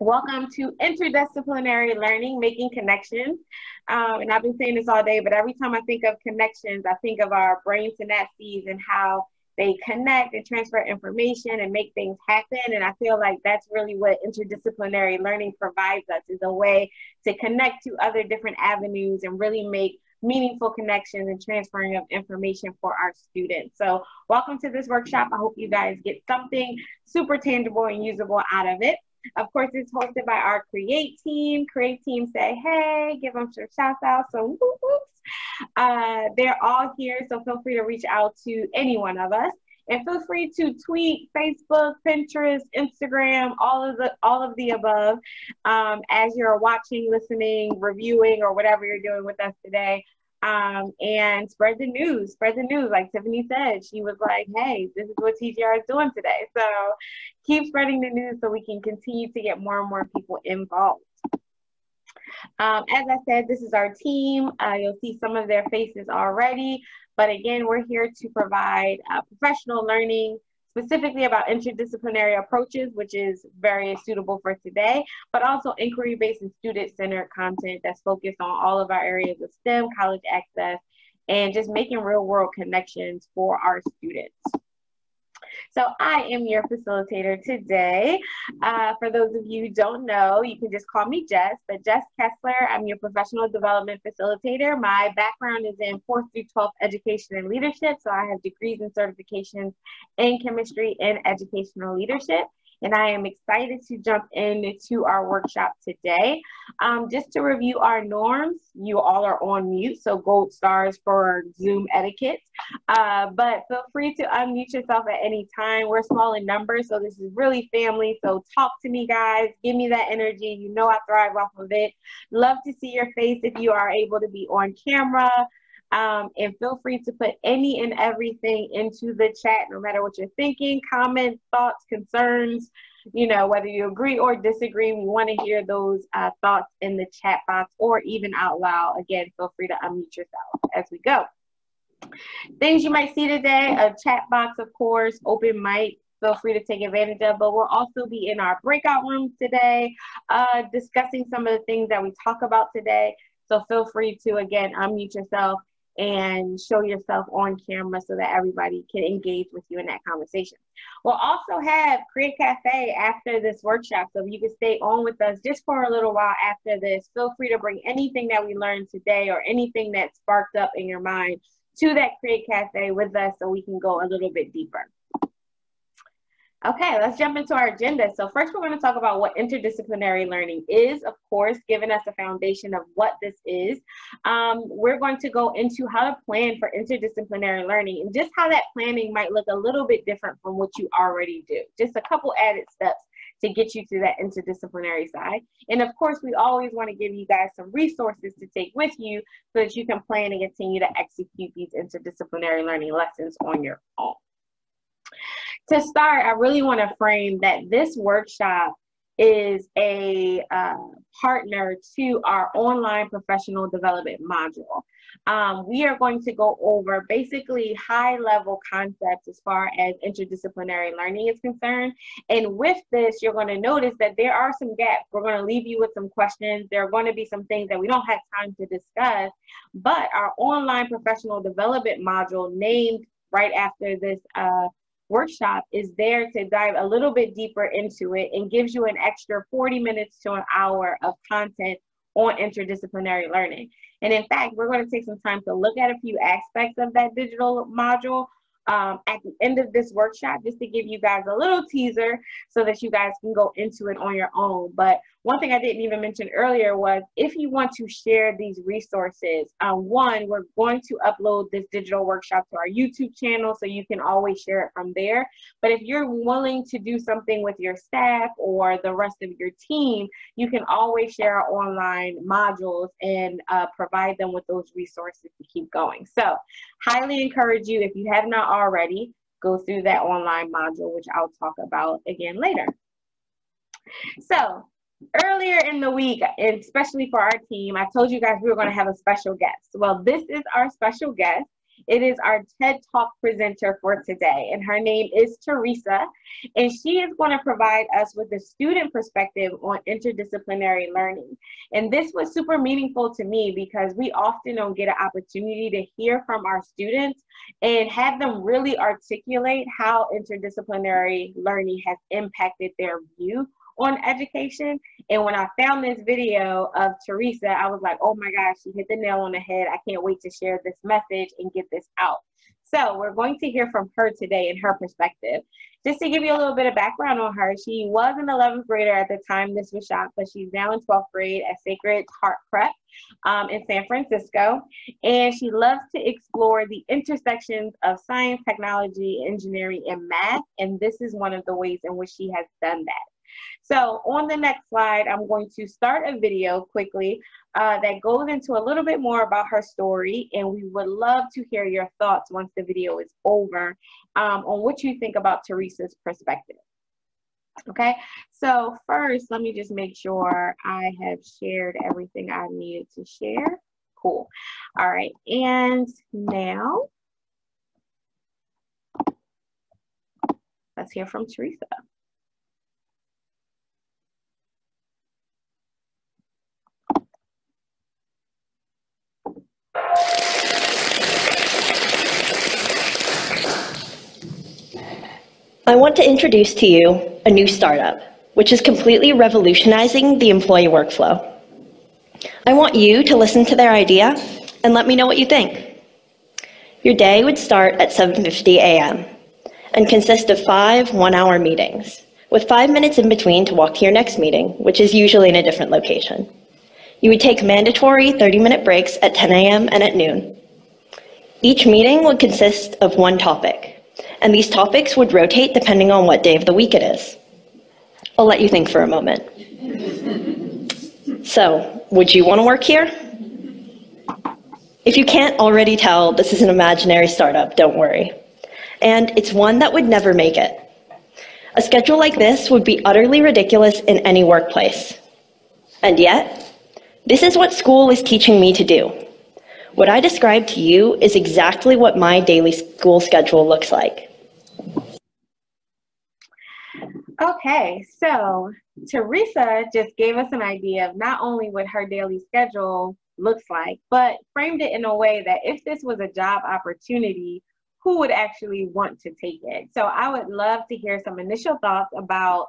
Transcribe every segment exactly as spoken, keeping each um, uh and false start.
Welcome to Interdisciplinary Learning, Making Connections. Um, and I've been saying this all day, but every time I think of connections, I think of our brain synapses and how they connect and transfer information and make things happen. And I feel like that's really what interdisciplinary learning provides us, is a way to connect to other different avenues and really make meaningful connections and transferring of information for our students. So welcome to this workshop. I hope you guys get something super tangible and usable out of it. Of course, it's hosted by our CREATE team. CREATE team, say hey, give them some shout outs. So whoop, whoops. Uh, they're all here, so feel free to reach out to any one of us. And feel free to tweet, Facebook, Pinterest, Instagram, all of the all of the above um, as you're watching, listening, reviewing, or whatever you're doing with us today. Um, and spread the news, spread the news. Like Tiffany said, she was like, hey, this is what T G R is doing today. So keep spreading the news so we can continue to get more and more people involved. Um, as I said, this is our team. Uh, you'll see some of their faces already. But again, we're here to provide uh, professional learning, specifically about interdisciplinary approaches, which is very suitable for today, but also inquiry-based and student-centered content that's focused on all of our areas of STEM, college access, and just making real-world connections for our students. So I am your facilitator today. Uh, for those of you who don't know, you can just call me Jess, but Jess Kessler, I'm your professional development facilitator. My background is in fourth through twelfth education and leadership, so I have degrees and certifications in chemistry and educational leadership. And I am excited to jump into our workshop today. Um, just to review our norms, you all are on mute, so gold stars for Zoom etiquette. Uh, but feel free to unmute yourself at any time. We're small in numbers, so this is really family. So talk to me, guys. Give me that energy. You know I thrive off of it. Love to see your face if you are able to be on camera. Um, and feel free to put any and everything into the chat, no matter what you're thinking, comments, thoughts, concerns, you know, whether you agree or disagree. We want to hear those uh, thoughts in the chat box or even out loud. Again, feel free to unmute yourself as we go. Things you might see today, a chat box, of course, open mic. Feel free to take advantage of, but we'll also be in our breakout rooms today, uh, discussing some of the things that we talk about today. So feel free to, again, unmute yourself and show yourself on camera so that everybody can engage with you in that conversation. We'll also have CREATE Cafe after this workshop, so if you can stay on with us just for a little while after this, feel free to bring anything that we learned today or anything that sparked up in your mind to that CREATE Cafe with us so we can go a little bit deeper. Okay, let's jump into our agenda. So first we're going to talk about what interdisciplinary learning is, of course, giving us a foundation of what this is. Um, we're going to go into how to plan for interdisciplinary learning and just how that planning might look a little bit different from what you already do. Just a couple added steps to get you to that interdisciplinary side. And of course, we always want to give you guys some resources to take with you so that you can plan and continue to execute these interdisciplinary learning lessons on your own. To start, I really want to frame that this workshop is a uh, partner to our online professional development module. Um, we are going to go over basically high-level concepts as far as interdisciplinary learning is concerned. And with this, you're going to notice that there are some gaps. We're going to leave you with some questions. There are going to be some things that we don't have time to discuss, but our online professional development module, named right after this uh, workshop, is there to dive a little bit deeper into it and gives you an extra forty minutes to an hour of content on interdisciplinary learning. And in fact, we're going to take some time to look at a few aspects of that digital module um, at the end of this workshop, just to give you guys a little teaser so that you guys can go into it on your own. But one thing I didn't even mention earlier was, if you want to share these resources, um, one, we're going to upload this digital workshop to our YouTube channel, so you can always share it from there. But if you're willing to do something with your staff or the rest of your team, you can always share our online modules and uh, provide them with those resources to keep going. So highly encourage you, if you have not already, go through that online module, which I'll talk about again later. So earlier in the week, and especially for our team, I told you guys we were going to have a special guest. Well, this is our special guest, It is our TED Talk presenter for today, and her name is Teresa, and she is going to provide us with a student perspective on interdisciplinary learning. And this was super meaningful to me because we often don't get an opportunity to hear from our students and have them really articulate how interdisciplinary learning has impacted their view on education. And when I found this video of Teresa, I was like, oh my gosh, she hit the nail on the head. I can't wait to share this message and get this out. So we're going to hear from her today and her perspective. Just to give you a little bit of background on her, she was an eleventh grader at the time this was shot, but she's now in twelfth grade at Sacred Heart Prep um, in San Francisco. And she loves to explore the intersections of science, technology, engineering, and math. And this is one of the ways in which she has done that. So on the next slide, I'm going to start a video quickly uh, that goes into a little bit more about her story, and we would love to hear your thoughts once the video is over um, on what you think about Teresa's perspective. Okay, so first, let me just make sure I have shared everything I needed to share. Cool. All right, and now let's hear from Teresa. I want to introduce to you a new startup, which is completely revolutionizing the employee workflow. I want you to listen to their idea and let me know what you think. Your day would start at seven fifty a m and consist of five one-hour meetings, with five minutes in between to walk to your next meeting, which is usually in a different location. You would take mandatory thirty-minute breaks at ten a m and at noon. Each meeting would consist of one topic, and these topics would rotate depending on what day of the week it is. I'll let you think for a moment. So, would you want to work here? If you can't already tell, this is an imaginary startup, don't worry. And it's one that would never make it. A schedule like this would be utterly ridiculous in any workplace. And yet, this is what school is teaching me to do. What I described to you is exactly what my daily school schedule looks like. Okay, so Teresa just gave us an idea of not only what her daily schedule looks like, but framed it in a way that if this was a job opportunity, who would actually want to take it? So I would love to hear some initial thoughts about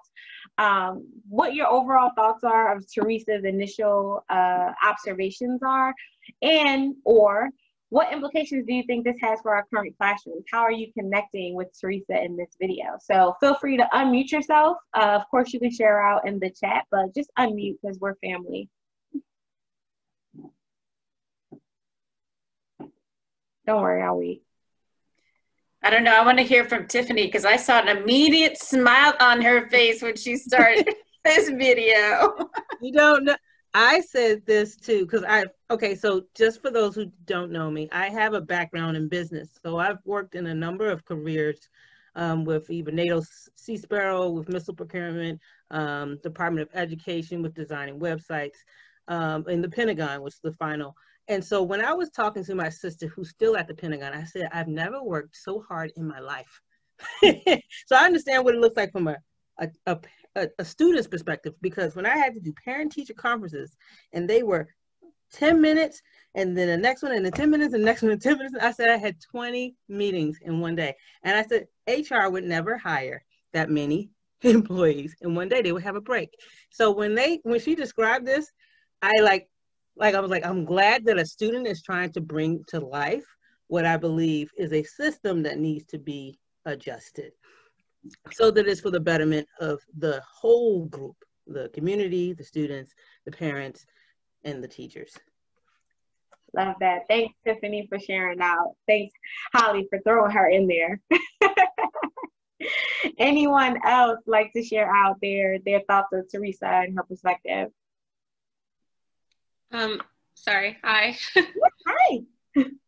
um, what your overall thoughts are of Teresa's initial uh, observations are, and or what implications do you think this has for our current classrooms? How are you connecting with Teresa in this video? So feel free to unmute yourself. Uh, of course, you can share out in the chat, but just unmute because we're family. Don't worry, I'll wait. I don't know. I want to hear from Tiffany because I saw an immediate smile on her face when she started this video. You don't know. I said this too because I, okay, so just for those who don't know me, I have a background in business. So I've worked in a number of careers um, with either NATO Sea Sparrow, with missile procurement, um, Department of Education, with designing websites, um, and the Pentagon was the final. And so when I was talking to my sister, who's still at the Pentagon, I said, I've never worked so hard in my life. So I understand what it looks like from a, a, a, a student's perspective, because when I had to do parent-teacher conferences, and they were ten minutes, and then the next one, and the ten minutes, and the next one, and ten minutes, and I said I had twenty meetings in one day. And I said, H R would never hire that many employees in one day. They would have a break. So when they, when she described this, I like, Like I was like, I'm glad that a student is trying to bring to life what I believe is a system that needs to be adjusted so that it's for the betterment of the whole group, the community, the students, the parents, and the teachers. Love that. Thanks, Tiffany, for sharing out. Thanks, Holly, for throwing her in there. Anyone else like to share out their, their thoughts of Teresa and her perspective? Um, sorry, hi. Hi.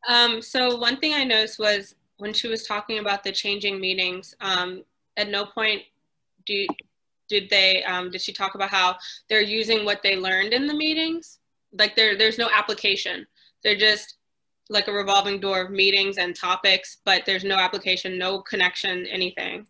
um, so one thing I noticed was when she was talking about the changing meetings, um, at no point do, did they, um, did she talk about how they're using what they learned in the meetings? Like there, there's no application. They're just like a revolving door of meetings and topics, but there's no application, no connection, anything.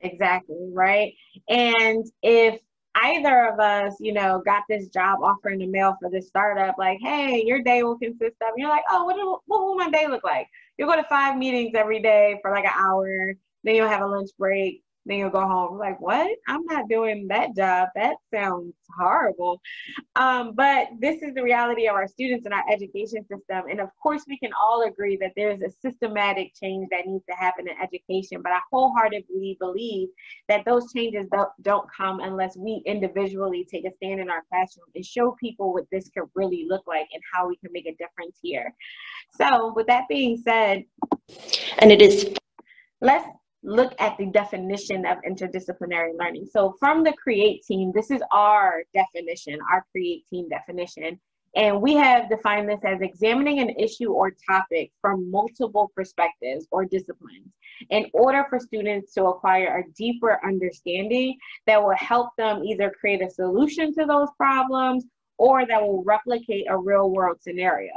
Exactly, right? And if either of us, you know, got this job offer in the mail for this startup, like, hey, your day will consist of, you're like, oh, what, do, what will my day look like? You'll go to five meetings every day for like an hour, then you'll have a lunch break, then you'll go home. Like, what? I'm not doing that job. That sounds horrible. Um, but this is the reality of our students and our education system. And of course, we can all agree that there's a systematic change that needs to happen in education. But I wholeheartedly believe that those changes don't come unless we individually take a stand in our classroom and show people what this could really look like and how we can make a difference here. So with that being said, and it is, let's look at the definition of interdisciplinary learning. So from the CREATE team, this is our definition, our CREATE team definition. And we have defined this as examining an issue or topic from multiple perspectives or disciplines in order for students to acquire a deeper understanding that will help them either create a solution to those problems or that will replicate a real world scenario.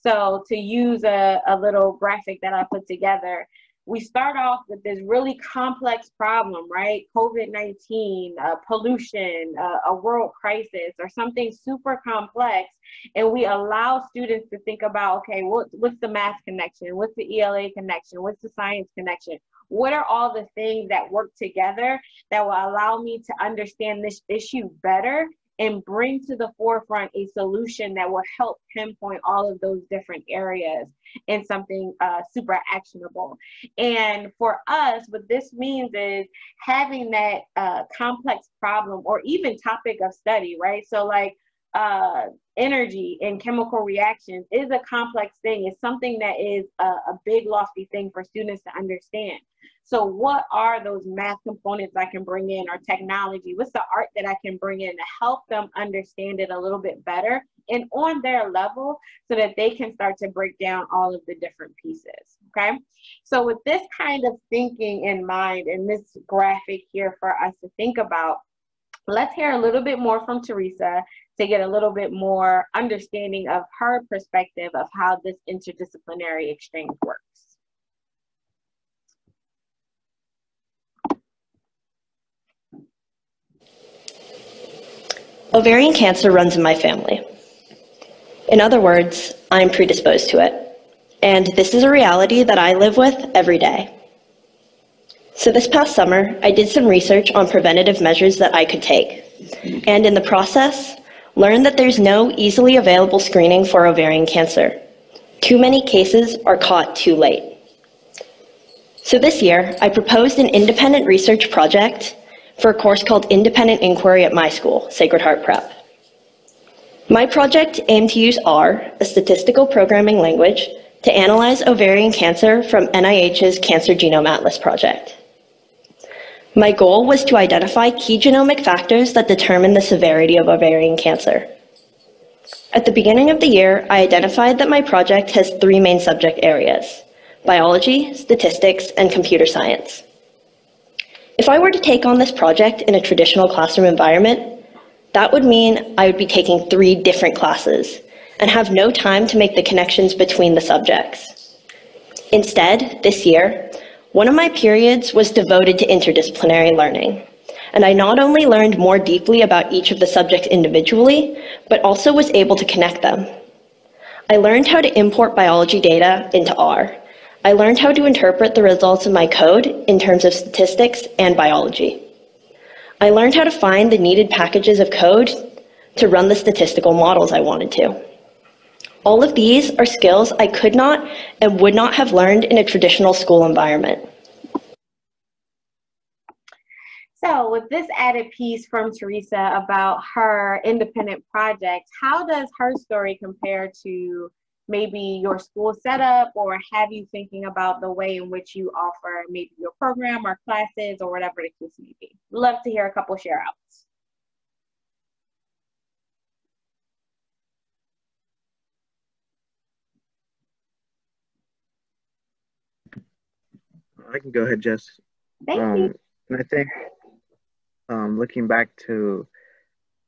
So to use a, a little graphic that I put together, we start off with this really complex problem, right? COVID nineteen, uh, pollution, uh, a world crisis, or something super complex. And we allow students to think about, okay, what, what's the math connection? What's the E L A connection? What's the science connection? What are all the things that work together that will allow me to understand this issue better and bring to the forefront a solution that will help pinpoint all of those different areas in something uh, super actionable. And for us, what this means is having that uh, complex problem or even topic of study, right? So like uh, energy and chemical reactions is a complex thing. It's something that is a, a big, lofty thing for students to understand. So what are those math components I can bring in, or technology? What's the art that I can bring in to help them understand it a little bit better and on their level so that they can start to break down all of the different pieces, okay? So with this kind of thinking in mind and this graphic here for us to think about, let's hear a little bit more from Teresa to get a little bit more understanding of her perspective of how this interdisciplinary exchange works. Ovarian cancer runs in my family. In other words, I'm predisposed to it. And this is a reality that I live with every day. So this past summer, I did some research on preventative measures that I could take. And in the process, learned that there's no easily available screening for ovarian cancer. Too many cases are caught too late. So this year, I proposed an independent research project for a course called Independent Inquiry at my school, Sacred Heart Prep. My project aimed to use R, a statistical programming language, to analyze ovarian cancer from N I H's Cancer Genome Atlas Project. My goal was to identify key genomic factors that determine the severity of ovarian cancer. At the beginning of the year, I identified that my project has three main subject areas: biology, statistics, and computer science. If I were to take on this project in a traditional classroom environment, that would mean I would be taking three different classes and have no time to make the connections between the subjects. Instead, this year, one of my periods was devoted to interdisciplinary learning, and I not only learned more deeply about each of the subjects individually, but also was able to connect them. I learned how to import biology data into R. I learned how to interpret the results of my code in terms of statistics and biology. I learned how to find the needed packages of code to run the statistical models I wanted to. All of these are skills I could not and would not have learned in a traditional school environment. So with this added piece from Teresa about her independent project, how does her story compare to maybe your school setup, or have you thinking about the way in which you offer maybe your program or classes or whatever the case may be? Love to hear a couple share outs. I can go ahead, Jess. Thank um, you. And I think um, looking back to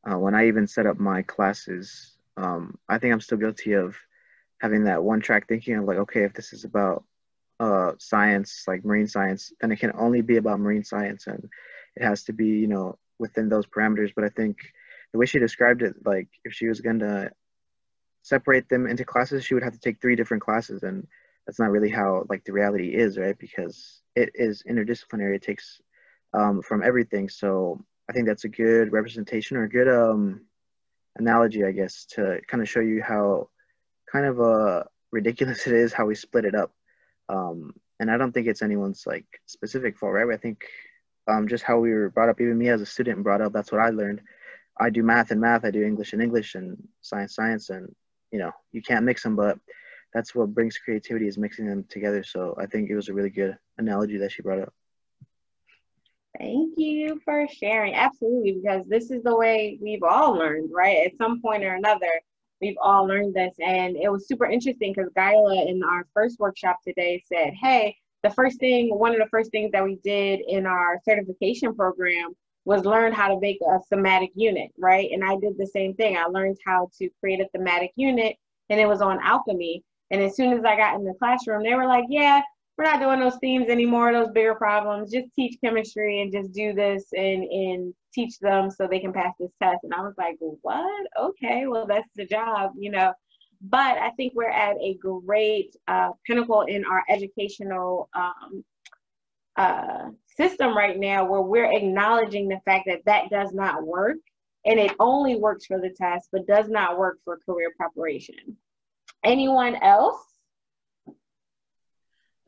uh, when I even set up my classes, um, I think I'm still guilty of having that one track thinking of like, okay, if this is about uh, science, like marine science, then it can only be about marine science, and it has to be, you know, within those parameters. But I think the way she described it, like if she was going to separate them into classes, she would have to take three different classes, and that's not really how like the reality is, right? Because it is interdisciplinary. It takes um, from everything. So I think that's a good representation, or a good um, analogy, I guess, to kind of show you how kind of uh, ridiculous it is how we split it up. Um, and I don't think it's anyone's like specific fault, right? I think um, just how we were brought up, even me as a student brought up, that's what I learned. I do math and math, I do English and English, and science, science, and you know, you can't mix them, but that's what brings creativity, is mixing them together. So I think it was a really good analogy that she brought up. Thank you for sharing. Absolutely, because this is the way we've all learned, right? At some point or another, we've all learned this. And it was super interesting because Gaila in our first workshop today said, hey, the first thing, one of the first things that we did in our certification program was learn how to make a thematic unit, right? And I did the same thing. I learned how to create a thematic unit, and it was on alchemy. And as soon as I got in the classroom, they were like, yeah, we're not doing those themes anymore, those bigger problems, just teach chemistry and just do this and, and teach them so they can pass this test. And I was like, what? Okay, well, that's the job, you know. But I think we're at a great uh, pinnacle in our educational um, uh, system right now, where we're acknowledging the fact that that does not work, and it only works for the test, but does not work for career preparation. Anyone else?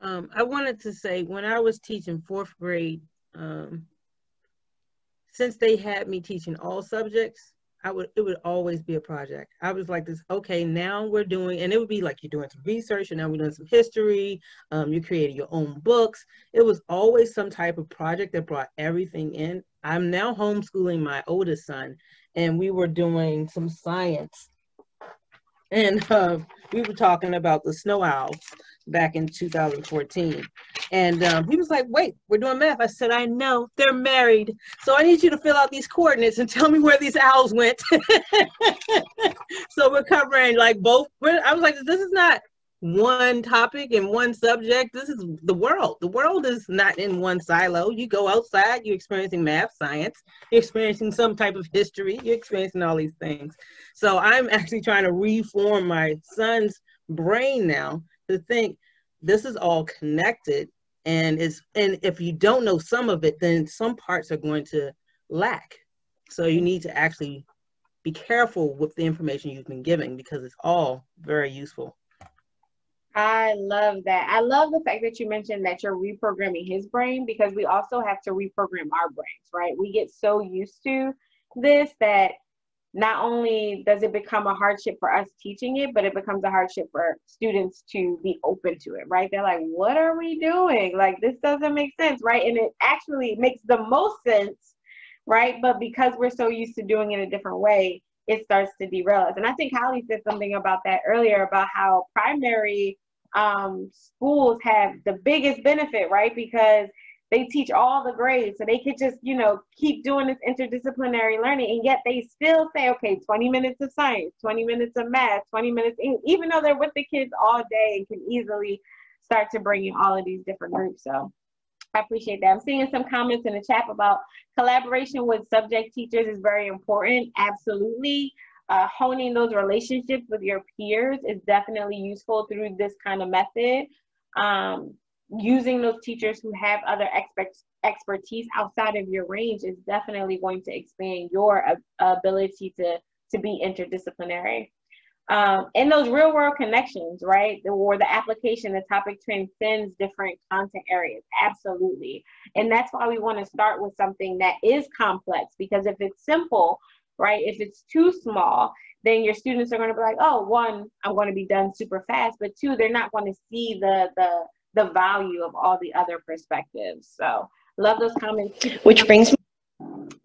Um, I wanted to say, when I was teaching fourth grade, um, since they had me teaching all subjects, I would it would always be a project. I was like this, okay, now we're doing, and it would be like, you're doing some research, and now we're doing some history, um, you created your own books. It was always some type of project that brought everything in. I'm now homeschooling my oldest son, and we were doing some science. And uh, we were talking about the snow owls back in two thousand fourteen. And um, he was like, wait, we're doing math. I said, I know, they're married. So I need you to fill out these coordinates and tell me where these owls went. So we're covering like both. I was like, this is not one topic and one subject. This is the world. The world is not in one silo. You go outside, you're experiencing math, science, you're experiencing some type of history, you're experiencing all these things. So I'm actually trying to reform my son's brain now to think this is all connected, and it's, and if you don't know some of it, then some parts are going to lack. So you need to actually be careful with the information you've been giving, because it's all very useful. I love that. I love the fact that you mentioned that you're reprogramming his brain, because we also have to reprogram our brains, right? We get so used to this that not only does it become a hardship for us teaching it, but it becomes a hardship for students to be open to it, right? They're like, what are we doing? Like, this doesn't make sense, right? And it actually makes the most sense, right? But because we're so used to doing it a different way, it starts to derail us. And I think Holly said something about that earlier, about how primary um, schools have the biggest benefit, right? Because they teach all the grades, so they could just, you know, keep doing this interdisciplinary learning, and yet they still say, okay, twenty minutes of science, twenty minutes of math, twenty minutes, even though they're with the kids all day and can easily start to bring in all of these different groups. So I appreciate that. I'm seeing some comments in the chat about collaboration with subject teachers is very important. Absolutely. Uh, honing those relationships with your peers is definitely useful through this kind of method. Um, using those teachers who have other expert expertise outside of your range is definitely going to expand your ab ability to, to be interdisciplinary. Um, and those real world connections, right? Or the application, the topic transcends different content areas. Absolutely. And that's why we want to start with something that is complex, because if it's simple, right? If it's too small, then your students are going to be like, oh, one, I'm going to be done super fast, but two, they're not going to see the, the, the value of all the other perspectives. So love those comments. Which brings me.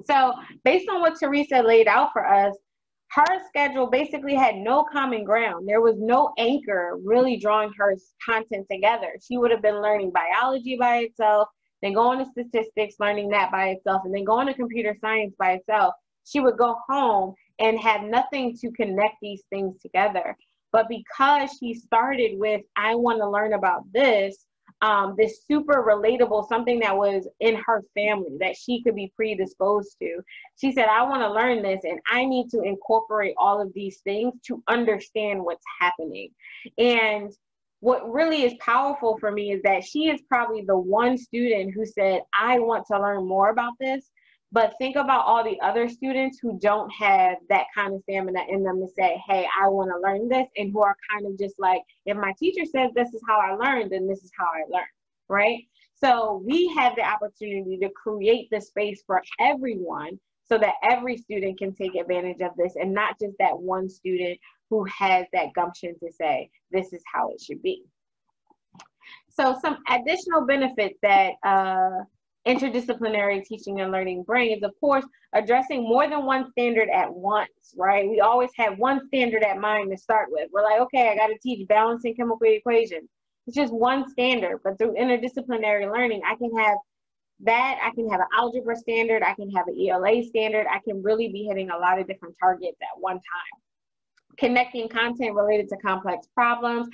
So based on what Teresa laid out for us, her schedule basically had no common ground. There was no anchor really drawing her content together. She would have been learning biology by itself, then going to statistics, learning that by itself, and then going to computer science by itself. She would go home and have nothing to connect these things together. But because she started with, I want to learn about this, um, this super relatable, something that was in her family that she could be predisposed to. She said, I want to learn this and I need to incorporate all of these things to understand what's happening. And what really is powerful for me is that she is probably the one student who said, I want to learn more about this. But think about all the other students who don't have that kind of stamina in them to say, hey, I want to learn this, and who are kind of just like, if my teacher says this is how I learned, then this is how I learned, right? So we have the opportunity to create the space for everyone so that every student can take advantage of this, and not just that one student who has that gumption to say, this is how it should be. So some additional benefits that uh, interdisciplinary teaching and learning brings, of course, addressing more than one standard at once, right? We always have one standard at mind to start with. We're like, okay, I got to teach balancing chemical equations. It's just one standard, but through interdisciplinary learning, I can have that, I can have an algebra standard, I can have an E L A standard, I can really be hitting a lot of different targets at one time. Connecting content related to complex problems,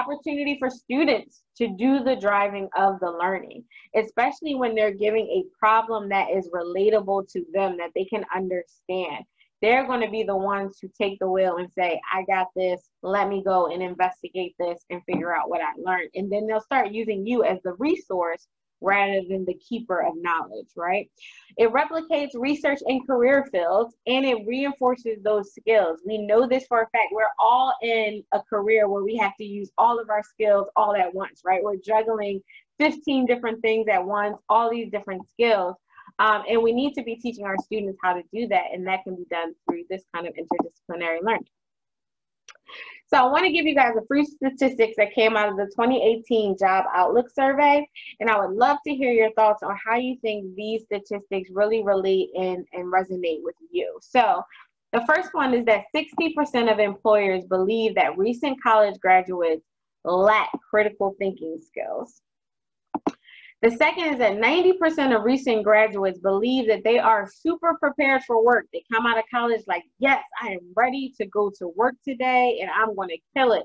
opportunity for students to do the driving of the learning, especially when they're giving a problem that is relatable to them, that they can understand. They're going to be the ones who take the wheel and say, I got this, let me go and investigate this and figure out what I learned. And then they'll start using you as the resource rather than the keeper of knowledge, right? It replicates research in career fields, and it reinforces those skills. We know this for a fact. We're all in a career where we have to use all of our skills all at once, right? We're juggling fifteen different things at once, all these different skills, um, and we need to be teaching our students how to do that, and that can be done through this kind of interdisciplinary learning. So I want to give you guys a few statistics that came out of the twenty eighteen Job Outlook survey, and I would love to hear your thoughts on how you think these statistics really relate and, and resonate with you. So the first one is that sixty percent of employers believe that recent college graduates lack critical thinking skills. The second is that ninety percent of recent graduates believe that they are super prepared for work. They come out of college like, yes, I am ready to go to work today and I'm going to kill it.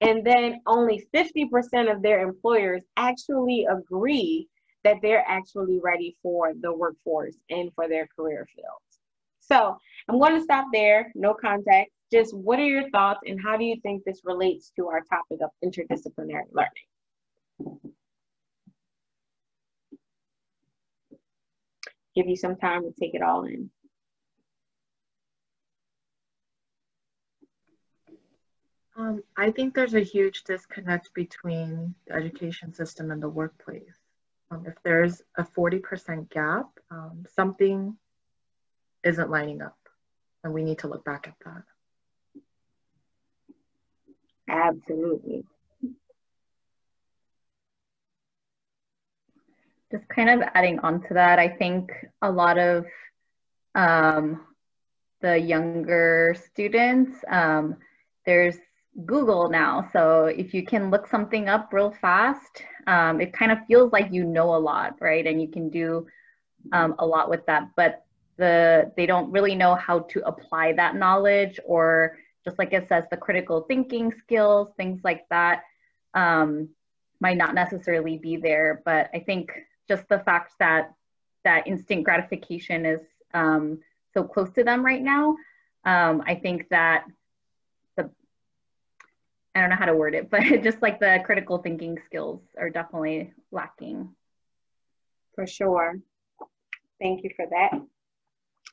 And then only fifty percent of their employers actually agree that they're actually ready for the workforce and for their career fields. So I'm going to stop there, no context. Just what are your thoughts and how do you think this relates to our topic of interdisciplinary learning? Give you some time to take it all in. Um, I think there's a huge disconnect between the education system and the workplace. Um, if there's a forty percent gap, um, something isn't lining up, and we need to look back at that. Absolutely. Just kind of adding on to that, I think a lot of um, the younger students, um, there's Google now. So if you can look something up real fast, um, it kind of feels like you know a lot, right? And you can do um, a lot with that, but the they don't really know how to apply that knowledge, or just like it says, the critical thinking skills, things like that um, might not necessarily be there. But I think just the fact that that instant gratification is um, so close to them right now. Um, I think that the, I don't know how to word it, but just like the critical thinking skills are definitely lacking. For sure. Thank you for that.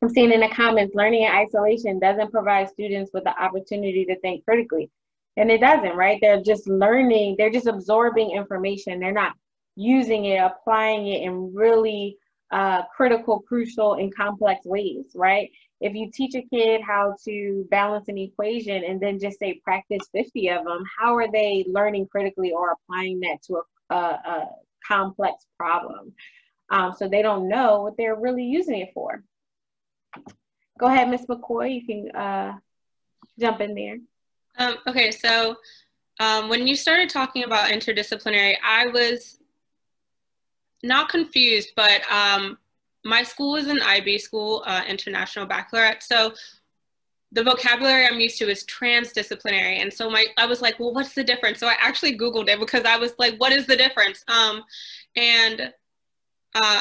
I'm seeing in the comments, learning in isolation doesn't provide students with the opportunity to think critically. And it doesn't, right? They're just learning, they're just absorbing information. They're not using it, applying it in really uh, critical, crucial, and complex ways, right? If you teach a kid how to balance an equation and then just say practice fifty of them, how are they learning critically or applying that to a, a, a complex problem? Um, so they don't know what they're really using it for. Go ahead, Miz McCoy, you can uh, jump in there. Um, okay, so um, when you started talking about interdisciplinary, I was not confused, but um, my school was an I B school, uh, International Baccalaureate. So the vocabulary I'm used to is transdisciplinary. And so my, I was like, well, what's the difference? So I actually Googled it because I was like, what is the difference? Um, and uh,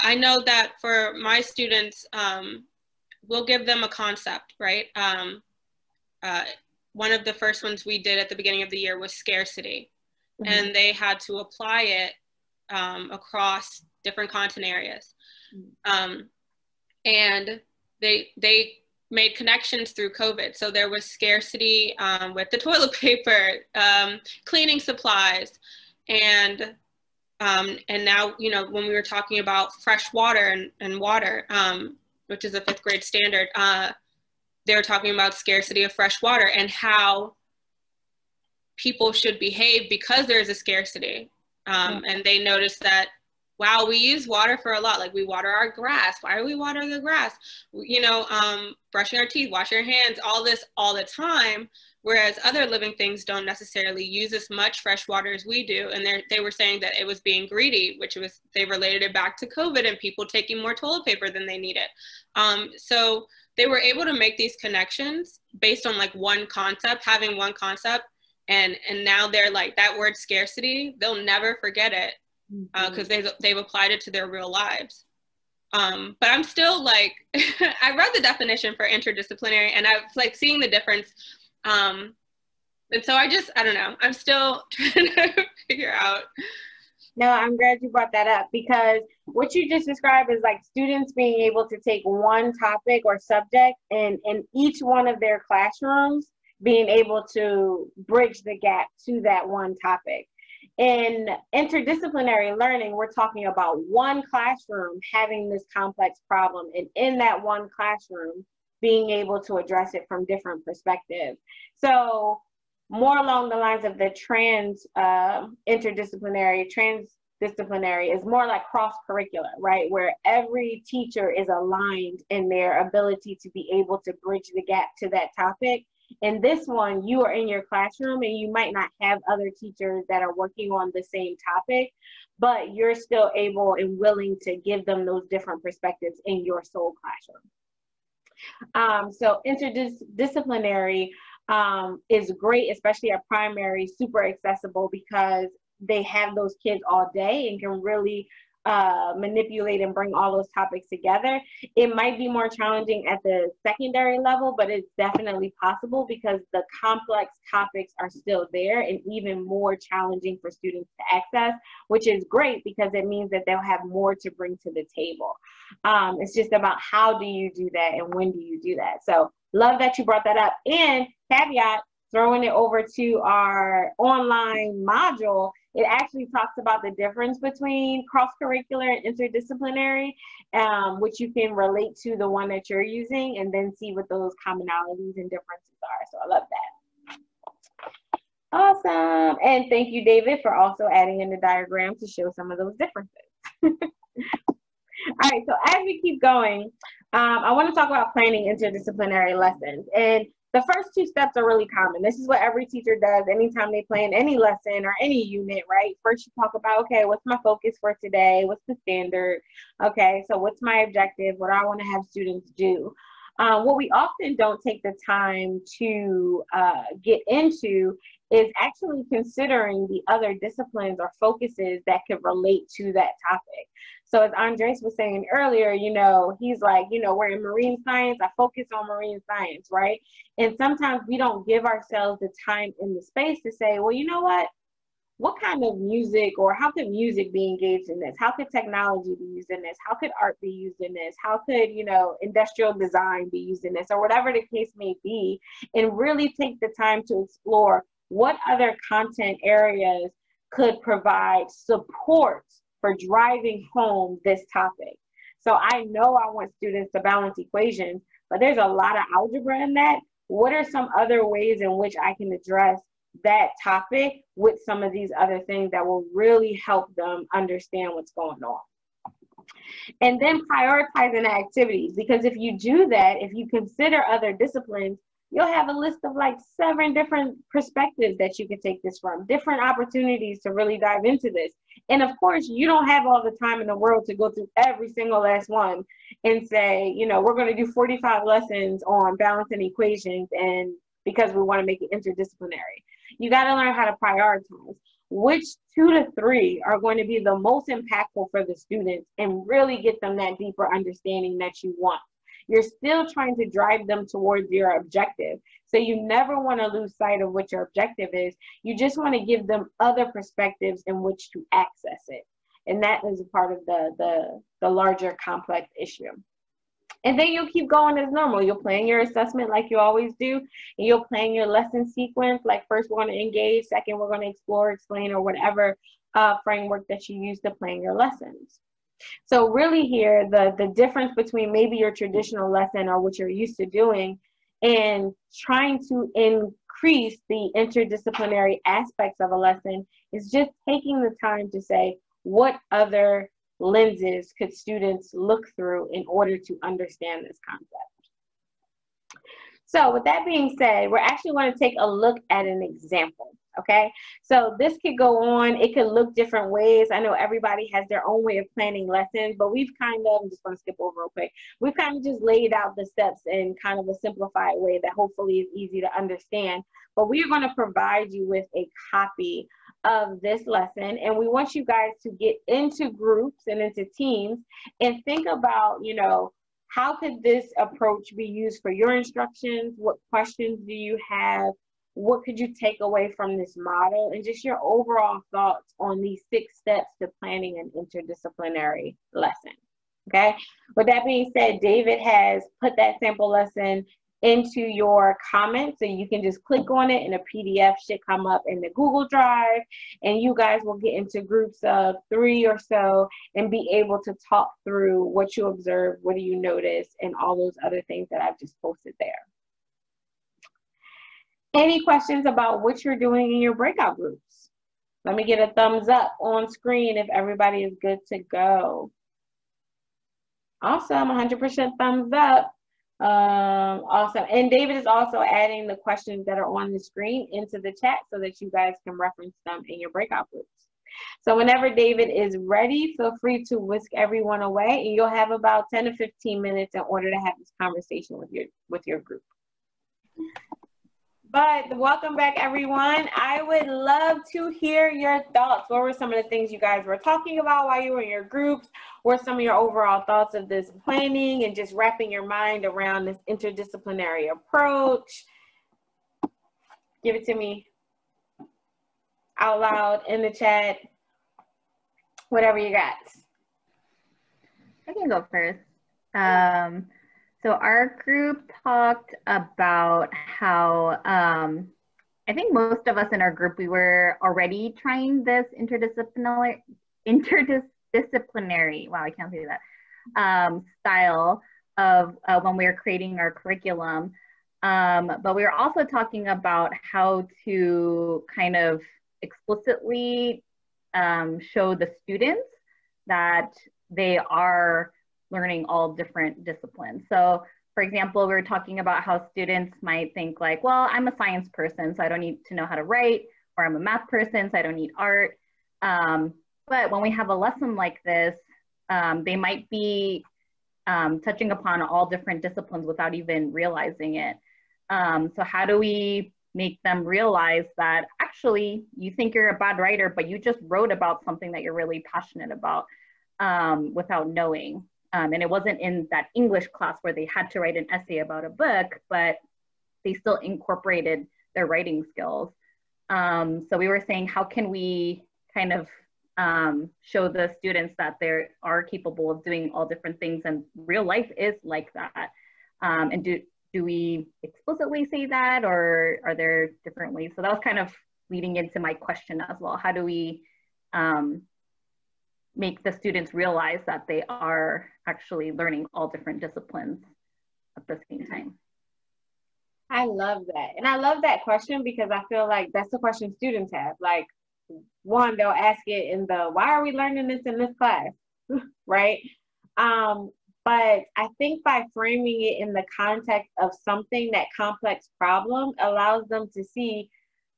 I know that for my students, um, we'll give them a concept, right? Um, uh, one of the first ones we did at the beginning of the year was scarcity. Mm-hmm. And they had to apply it um, across different content areas. Mm-hmm. Um, and they, they made connections through COVID. So there was scarcity um, with the toilet paper, um, cleaning supplies, and um, and now, you know, when we were talking about fresh water and, and water, um, which is a fifth grade standard, uh, they were talking about scarcity of fresh water and how people should behave because there's a scarcity. Um, mm-hmm. And they noticed that, wow, we use water for a lot. Like, we water our grass. Why are we watering the grass? You know, um, brushing our teeth, washing our hands, all this all the time. Whereas other living things don't necessarily use as much fresh water as we do. And they were saying that it was being greedy, which was, they related it back to COVID and people taking more toilet paper than they needed. Um, so they were able to make these connections based on like one concept, having one concept. And, and now they're like, that word scarcity, they'll never forget it. Because uh, they've, they've applied it to their real lives. Um, but I'm still like, I read the definition for interdisciplinary and I was like seeing the difference. Um, and so I just, I don't know, I'm still trying to figure out. No, I'm glad you brought that up, because what you just described is like students being able to take one topic or subject and in each one of their classrooms being able to bridge the gap to that one topic. In interdisciplinary learning, we're talking about one classroom having this complex problem, and in that one classroom, being able to address it from different perspectives. So more along the lines of the trans uh, interdisciplinary, transdisciplinary is more like cross-curricular, right? Where every teacher is aligned in their ability to be able to bridge the gap to that topic. In this one, you are in your classroom and you might not have other teachers that are working on the same topic, but you're still able and willing to give them those different perspectives in your sole classroom. Um, so interdisciplinary um, is great, especially at primary, super accessible because they have those kids all day and can really Uh, manipulate and bring all those topics together. It might be more challenging at the secondary level, but it's definitely possible because the complex topics are still there and even more challenging for students to access, which is great because it means that they'll have more to bring to the table. Um, it's just about how do you do that and when do you do that. So love that you brought that up. And caveat, throwing it over to our online module, it actually talks about the difference between cross-curricular and interdisciplinary, um, which you can relate to the one that you're using and then see what those commonalities and differences are. So I love that. Awesome. And thank you, David, for also adding in the diagram to show some of those differences. All right, so as we keep going, um, I want to talk about planning interdisciplinary lessons. And the first two steps are really common. This is what every teacher does anytime they plan any lesson or any unit, right? First, you talk about, okay, what's my focus for today? What's the standard? Okay, so what's my objective? What do I want to have students do? Um, what we often don't take the time to uh, get into is actually considering the other disciplines or focuses that could relate to that topic. So as Andres was saying earlier, you know, he's like, you know, we're in marine science, I focus on marine science, right? And sometimes we don't give ourselves the time and the space to say, well, you know what? What kind of music, or how could music be engaged in this? How could technology be used in this? How could art be used in this? How could, you know, industrial design be used in this, or whatever the case may be, and really take the time to explore what other content areas could provide support for driving home this topic. So I know I want students to balance equations, but there's a lot of algebra in that. What are some other ways in which I can address that topic with some of these other things that will really help them understand what's going on? And then prioritizing the activities, because if you do that, if you consider other disciplines, you'll have a list of like seven different perspectives that you can take this from, different opportunities to really dive into this. And of course, you don't have all the time in the world to go through every single last one and say, you know, we're going to do forty-five lessons on balancing equations, and because we want to make it interdisciplinary. You got to learn how to prioritize which two to three are going to be the most impactful for the students and really get them that deeper understanding that you want. You're still trying to drive them towards your objective. So you never want to lose sight of what your objective is. You just want to give them other perspectives in which to access it. And that is a part of the, the, the larger complex issue. And then you'll keep going as normal. You'll plan your assessment like you always do. And you'll plan your lesson sequence, like first we're going to engage, second we're going to explore, explain, or whatever uh, framework that you use to plan your lessons. So really here, the, the difference between maybe your traditional lesson or what you're used to doing and trying to increase the interdisciplinary aspects of a lesson is just taking the time to say, what other lenses could students look through in order to understand this concept? So with that being said, we're actually going to take a look at an example. Okay, so this could go on. It could look different ways. I know everybody has their own way of planning lessons, but we've kind of, I'm just going to skip over real quick. We've kind of just laid out the steps in kind of a simplified way that hopefully is easy to understand. But we are going to provide you with a copy of this lesson. And we want you guys to get into groups and into teams and think about, you know, how could this approach be used for your instructions? What questions do you have? What could you take away from this model, and just your overall thoughts on these six steps to planning an interdisciplinary lesson, okay? With that being said, David has put that sample lesson into your comments, so you can just click on it and a P D F should come up in the Google Drive, and you guys will get into groups of three or so and be able to talk through what you observed, what do you notice, and all those other things that I've just posted there. Any questions about what you're doing in your breakout groups? Let me get a thumbs up on screen if everybody is good to go. Awesome, one hundred percent thumbs up. Um, awesome, and David is also adding the questions that are on the screen into the chat so that you guys can reference them in your breakout groups. So whenever David is ready, feel free to whisk everyone away, and you'll have about ten to fifteen minutes in order to have this conversation with your, with your group. But welcome back, everyone. I would love to hear your thoughts. What were some of the things you guys were talking about while you were in your groups? What were some of your overall thoughts of this planning and just wrapping your mind around this interdisciplinary approach? Give it to me out loud in the chat, whatever you got. I can go first. Um, So our group talked about how, um, I think most of us in our group, we were already trying this interdisciplinary, interdisciplinary, wow, I can't say that, um, style of uh, when we were creating our curriculum. Um, but we were also talking about how to kind of explicitly um, show the students that they are learning all different disciplines. So for example, we were talking about how students might think like, well, I'm a science person, so I don't need to know how to write, or I'm a math person, so I don't need art. Um, but when we have a lesson like this, um, they might be um, touching upon all different disciplines without even realizing it. Um, so how do we make them realize that actually you think you're a bad writer, but you just wrote about something that you're really passionate about um, without knowing? Um, and it wasn't in that English class where they had to write an essay about a book, but they still incorporated their writing skills. Um, so we were saying, how can we kind of um, show the students that they are capable of doing all different things, and real life is like that. Um, and do, do we explicitly say that, or are there different ways? So that was kind of leading into my question as well. How do we um, make the students realize that they are actually learning all different disciplines at the same time? I love that. And I love that question because I feel like that's the question students have. Like, one, they'll ask it in the, why are we learning this in this class? Right? Um, But I think by framing it in the context of something, that complex problem allows them to see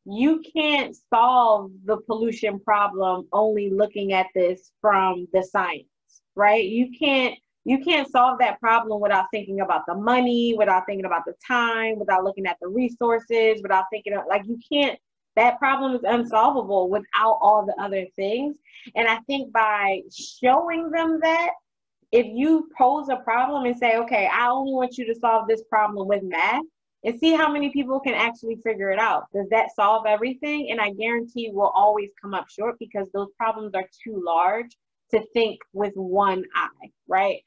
you can't solve the pollution problem only looking at this from the science, right? You can't, you can't solve that problem without thinking about the money, without thinking about the time, without looking at the resources, without thinking of, like, you can't, that problem is unsolvable without all the other things. And I think by showing them that, if you pose a problem and say, okay, I only want you to solve this problem with math, and see how many people can actually figure it out. Does that solve everything? And I guarantee we'll always come up short because those problems are too large to think with one eye, right?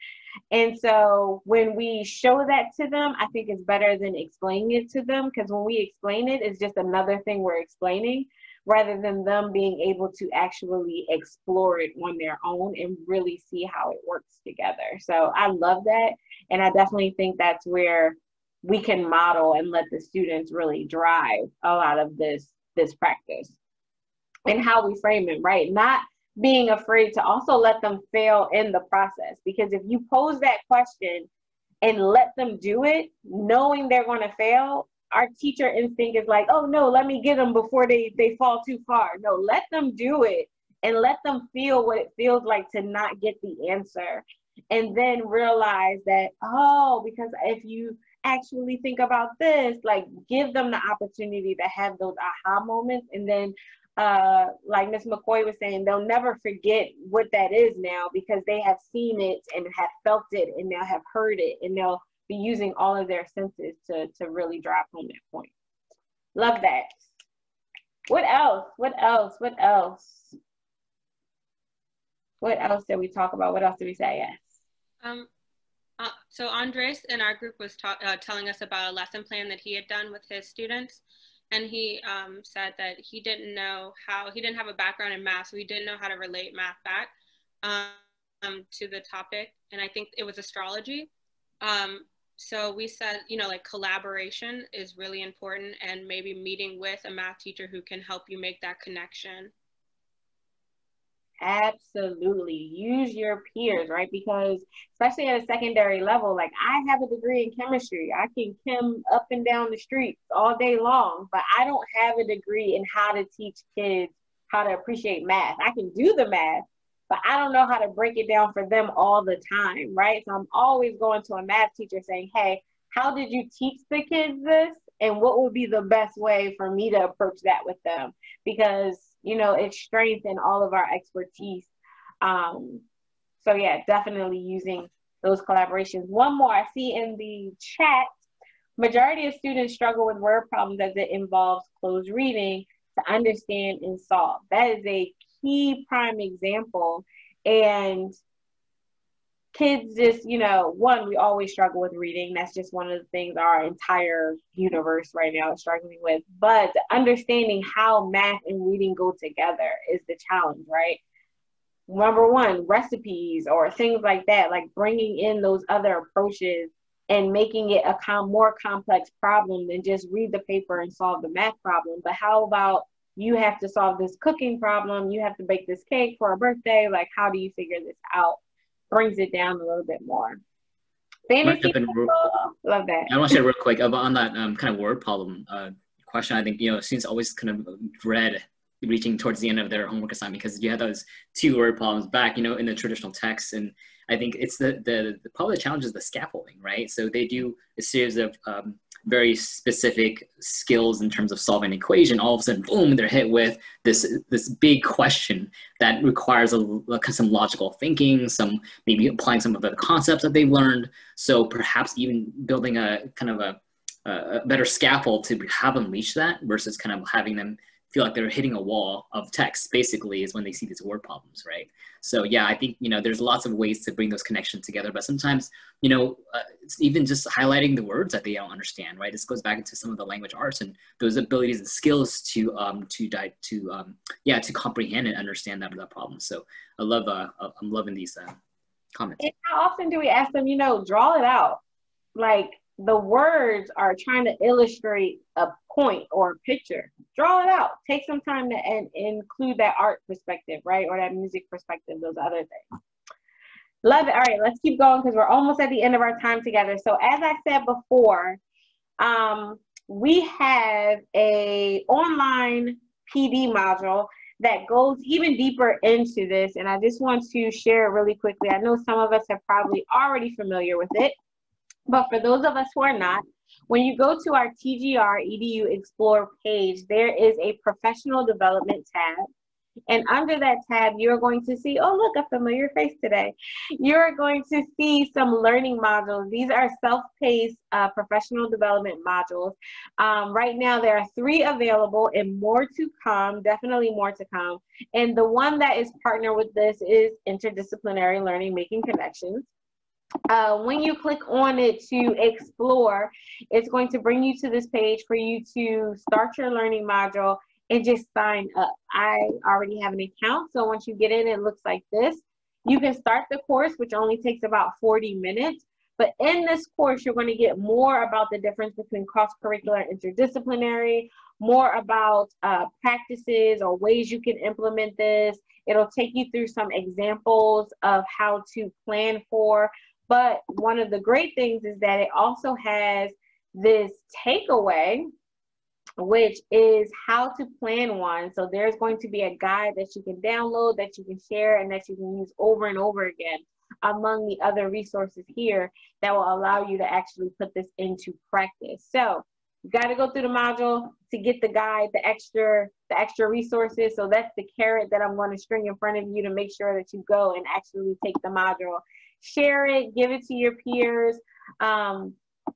And so when we show that to them, I think it's better than explaining it to them, because when we explain it, it's just another thing we're explaining rather than them being able to actually explore it on their own and really see how it works together. So I love that. And I definitely think that's where we can model and let the students really drive a lot of this, this practice and how we frame it, right? Not being afraid to also let them fail in the process, because if you pose that question and let them do it, knowing they're going to fail, our teacher instinct is like, oh no, let me get them before they, they fall too far. No, let them do it and let them feel what it feels like to not get the answer. And then realize that, oh, because if you actually think about this, like, give them the opportunity to have those aha moments. And then uh, like Miz McCoy was saying, they'll never forget what that is now because they have seen it and have felt it and they'll have heard it and they'll be using all of their senses to, to really drive home that point. Love that. What else? What else? What else? What else did we talk about? What else did we say? Yes. Um, uh, so Andres in our group was uh, telling us about a lesson plan that he had done with his students. And he um, said that he didn't know how, he didn't have a background in math, so he didn't know how to relate math back um, to the topic. And I think it was astrology. Um, so we said, you know, like collaboration is really important, and maybe meeting with a math teacher who can help you make that connection. Absolutely. Use your peers, right? Because especially at a secondary level, like I have a degree in chemistry. I can chem up and down the streets all day long, but I don't have a degree in how to teach kids how to appreciate math. I can do the math, but I don't know how to break it down for them all the time, right? So I'm always going to a math teacher saying, hey, how did you teach the kids this? And what would be the best way for me to approach that with them? Because, you know, it's strength in all of our expertise. Um, so yeah, definitely using those collaborations. One more, I see in the chat, majority of students struggle with word problems as it involves closed reading to understand and solve. That is a key prime example. And kids just, you know, one, we always struggle with reading. That's just one of the things our entire universe right now is struggling with. But understanding how math and reading go together is the challenge, right? Number one, recipes or things like that, like bringing in those other approaches and making it a com- more complex problem than just read the paper and solve the math problem. But how about you have to solve this cooking problem? You have to bake this cake for a birthday. Like, how do you figure this out? Brings it down a little bit more. Fantasy, real, love that. I want to say real quick about on that um, kind of word problem uh, question. I think, you know, students always kind of dread reaching towards the end of their homework assignment because you had those two word problems back, you know, in the traditional text. And I think it's the, the, the probably the challenge is the scaffolding, right? So they do a series of um, very specific skills in terms of solving an equation. All of a sudden, boom, they're hit with this, this big question that requires a, a, some logical thinking, some maybe applying some of the concepts that they've learned. So perhaps even building a kind of a, a better scaffold to have them reach that versus kind of having them feel like they're hitting a wall of text, basically, is when they see these word problems, right? So yeah, I think, you know, there's lots of ways to bring those connections together, but sometimes, you know, uh, it's even just highlighting the words that they don't understand, right? This goes back into some of the language arts and those abilities and skills to, um, to, die, to um, yeah, to comprehend and understand that, that problem. So I love, uh, I'm loving these uh, comments. And how often do we ask them, you know, draw it out? Like, the words are trying to illustrate a point or a picture. Draw it out. Take some time to and include that art perspective, right? Or that music perspective, those other things. Love it. All right, let's keep going because we're almost at the end of our time together. So as I said before, um, we have a online P D module that goes even deeper into this. And I just want to share it really quickly. I know some of us are probably already familiar with it, but for those of us who are not, when you go to our T G R E D U Explore page, there is a professional development tab. And under that tab, you're going to see, oh, look, a familiar face today. You're going to see some learning modules. These are self-paced uh, professional development modules. Um, right now, there are three available and more to come, definitely more to come. And the one that is partnered with this is Interdisciplinary Learning, Making Connections. Uh, when you click on it to explore, it's going to bring you to this page for you to start your learning module and just sign up. I already have an account, so once you get in, it looks like this. You can start the course, which only takes about forty minutes, but in this course, you're gonna get more about the difference between cross-curricular and interdisciplinary, more about uh, practices or ways you can implement this. It'll take you through some examples of how to plan for, but one of the great things is that it also has this takeaway, which is how to plan one. So there's going to be a guide that you can download, that you can share, and that you can use over and over again, among the other resources here that will allow you to actually put this into practice. So you got to go through the module to get the guide, the extra, the extra resources. So that's the carrot that I'm going to string in front of you to make sure that you go and actually take the module, share it, give it to your peers. Um,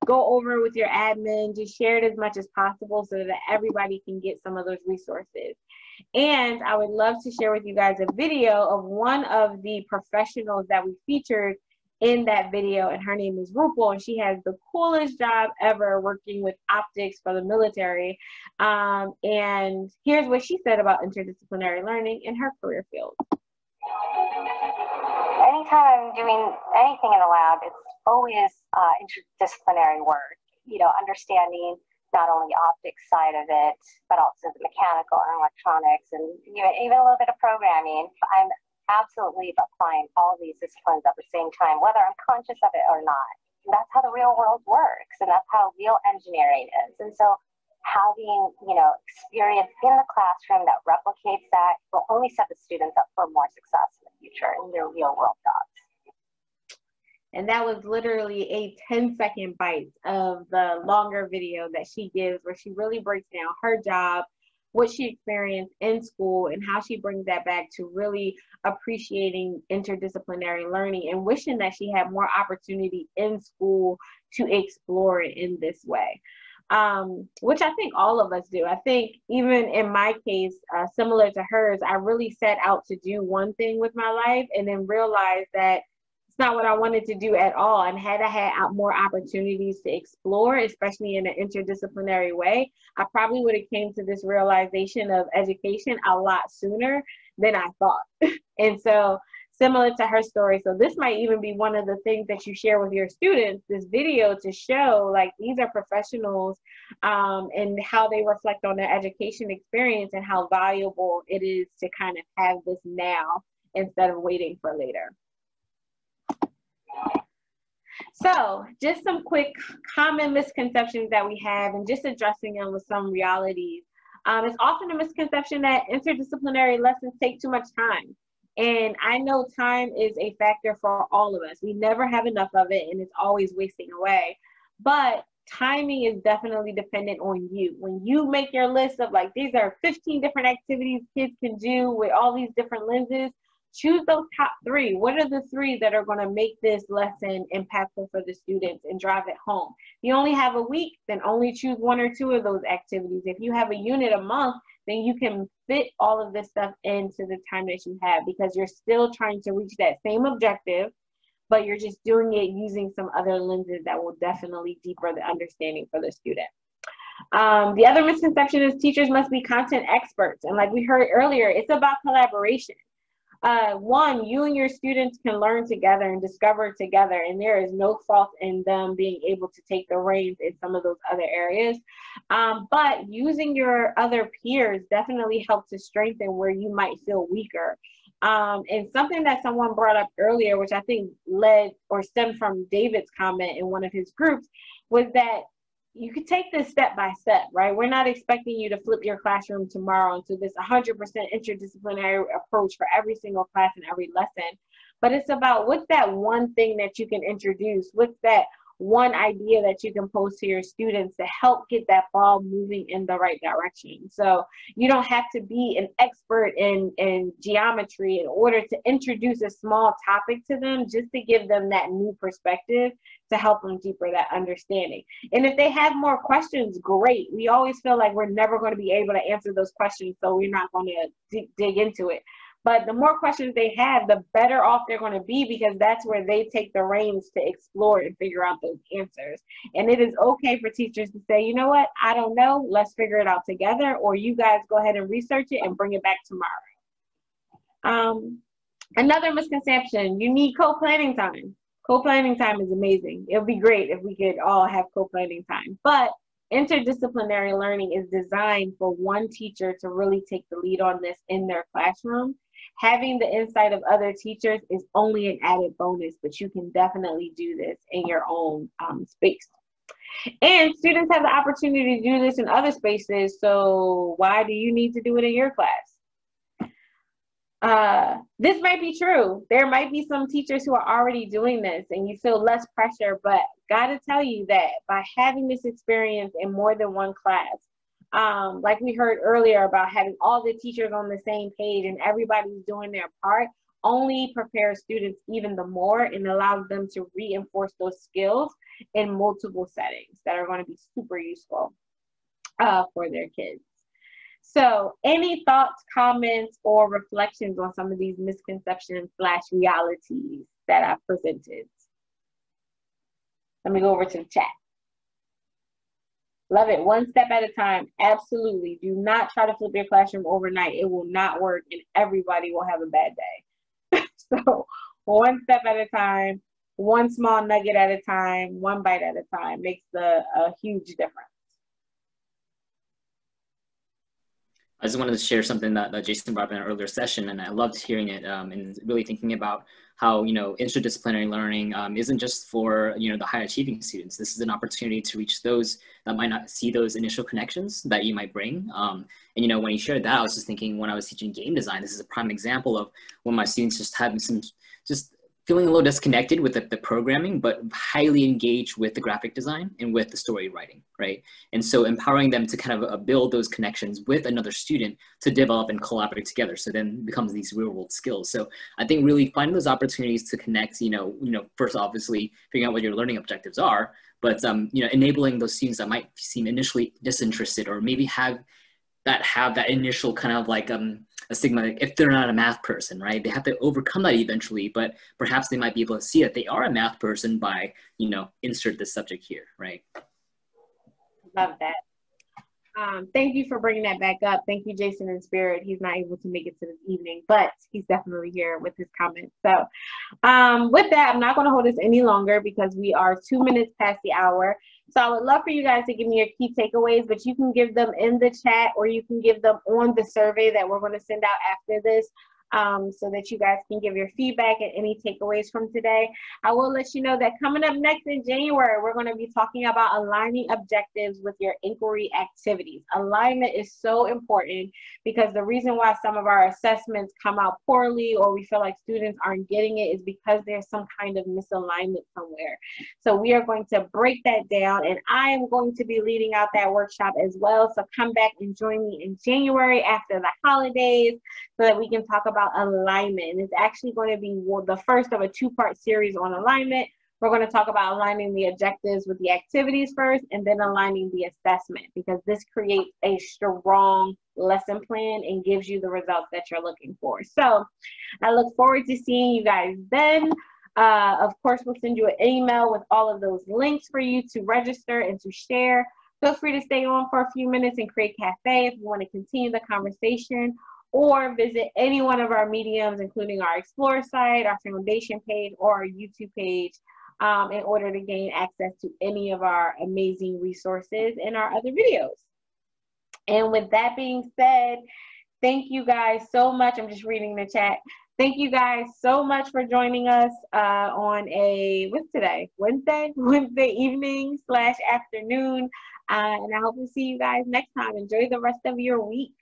Go over with your admin, just share it as much as possible so that everybody can get some of those resources. And I would love to share with you guys a video of one of the professionals that we featured in that video, and her name is Rupal, and she has the coolest job ever working with optics for the military. Um, and here's what she said about interdisciplinary learning in her career field. Anytime I'm doing anything in the lab, it's always uh, interdisciplinary work, you know, understanding not only optics side of it, but also the mechanical and electronics and you know, even a little bit of programming. I'm absolutely applying all these disciplines at the same time, whether I'm conscious of it or not. And that's how the real world works, and that's how real engineering is. And so having, you know, experience in the classroom that replicates that will only set the students up for more success in the future in their real world jobs. And that was literally a ten second bite of the longer video that she gives, where she really breaks down her job, what she experienced in school, and how she brings that back to really appreciating interdisciplinary learning and wishing that she had more opportunity in school to explore it in this way. Um, which I think all of us do. I think even in my case, uh, similar to hers, I really set out to do one thing with my life and then realized that it's not what I wanted to do at all. And had I had more opportunities to explore, especially in an interdisciplinary way, I probably would have came to this realization of education a lot sooner than I thought. And so similar to her story. So this might even be one of the things that you share with your students, this video, to show like these are professionals um, and how they reflect on their education experience and how valuable it is to kind of have this now instead of waiting for later. So just some quick common misconceptions that we have and just addressing them with some realities. Um, it's often a misconception that interdisciplinary lessons take too much time. And I know time is a factor for all of us. We never have enough of it and it's always wasting away. But timing is definitely dependent on you. When you make your list of like, these are fifteen different activities kids can do with all these different lenses, choose those top three. What are the three that are gonna make this lesson impactful for the students and drive it home? If you only have a week, then only choose one or two of those activities. If you have a unit a month, then you can fit all of this stuff into the time that you have, because you're still trying to reach that same objective, but you're just doing it using some other lenses that will definitely deepen the understanding for the student. Um, the other misconception is teachers must be content experts. And like we heard earlier, it's about collaboration. Uh, one, you and your students can learn together and discover together, and there is no fault in them being able to take the reins in some of those other areas. Um, but using your other peers definitely helps to strengthen where you might feel weaker. Um, and something that someone brought up earlier, which I think led or stemmed from David's comment in one of his groups, was that you could take this step by step, right? We're not expecting you to flip your classroom tomorrow into this one hundred percent interdisciplinary approach for every single class and every lesson. But it's about what's that one thing that you can introduce? What's that one idea that you can pose to your students to help get that ball moving in the right direction? So you don't have to be an expert in, in geometry in order to introduce a small topic to them, just to give them that new perspective to help them deeper that understanding. And if they have more questions, great. We always feel like we're never going to be able to answer those questions, so we're not going to dig into it. But the more questions they have, the better off they're going to be, because that's where they take the reins to explore and figure out those answers. And it is okay for teachers to say, you know what, I don't know, let's figure it out together, or you guys go ahead and research it and bring it back tomorrow. Um, another misconception, you need co-planning time. Co-planning time is amazing. It would be great if we could all have co-planning time. But interdisciplinary learning is designed for one teacher to really take the lead on this in their classroom. Having the insight of other teachers is only an added bonus, but you can definitely do this in your own um, space. And students have the opportunity to do this in other spaces, so why do you need to do it in your class? Uh, this might be true. There might be some teachers who are already doing this and you feel less pressure, but gotta tell you that by having this experience in more than one class, Um, like we heard earlier about having all the teachers on the same page and everybody's doing their part, only prepares students even the more and allows them to reinforce those skills in multiple settings that are going to be super useful uh, for their kids. So any thoughts, comments, or reflections on some of these misconceptions slash realities that I presented? Let me go over to the chat. Love it. One step at a time. Absolutely. Do not try to flip your classroom overnight. It will not work and everybody will have a bad day. So one step at a time, one small nugget at a time, one bite at a time makes a, a huge difference. I just wanted to share something that, that Jason brought up in an earlier session, and I loved hearing it um, and really thinking about how, you know, interdisciplinary learning um, isn't just for, you know, the high achieving students. This is an opportunity to reach those that might not see those initial connections that you might bring. Um, and, you know, when you shared that, I was just thinking when I was teaching game design, this is a prime example of when my students just had some, just feeling a little disconnected with the, the programming, but highly engaged with the graphic design and with the story writing, right? And so empowering them to kind of uh, build those connections with another student to develop and collaborate together. So then it becomes these real world skills. So I think really finding those opportunities to connect, you know, you know, first obviously figuring out what your learning objectives are, but um, you know, enabling those students that might seem initially disinterested or maybe have that have that initial kind of like, um, a stigma, like if they're not a math person, right? They have to overcome that eventually, but perhaps they might be able to see that they are a math person by, you know, insert this subject here, right? Love that. Um, thank you for bringing that back up. Thank you, Jason in spirit. He's not able to make it to this evening, but he's definitely here with his comments. So um, with that, I'm not going to hold this any longer because we are two minutes past the hour. So I would love for you guys to give me your key takeaways, but you can give them in the chat or you can give them on the survey that we're going to send out after this, um, so that you guys can give your feedback and any takeaways from today. I will let you know that coming up next in January, we're going to be talking about aligning objectives with your inquiry activities. Alignment is so important because the reason why some of our assessments come out poorly or we feel like students aren't getting it is because there's some kind of misalignment somewhere. So we are going to break that down, and I am going to be leading out that workshop as well. So come back and join me in January after the holidays so that we can talk about alignment. And it's actually going to be the first of a two-part series on alignment. We're going to talk about aligning the objectives with the activities first and then aligning the assessment, because this creates a strong lesson plan and gives you the results that you're looking for. So I look forward to seeing you guys then. Uh, of course, we'll send you an email with all of those links for you to register and to share. Feel free to stay on for a few minutes and Create Cafe if you want to continue the conversation, or visit any one of our mediums, including our Explore site, our Foundation page, or our YouTube page, um, in order to gain access to any of our amazing resources and our other videos. And with that being said, thank you guys so much. I'm just reading the chat. Thank you guys so much for joining us uh, on a, what's today? Wednesday? Wednesday evening slash afternoon. Uh, and I hope to see you guys next time. Enjoy the rest of your week.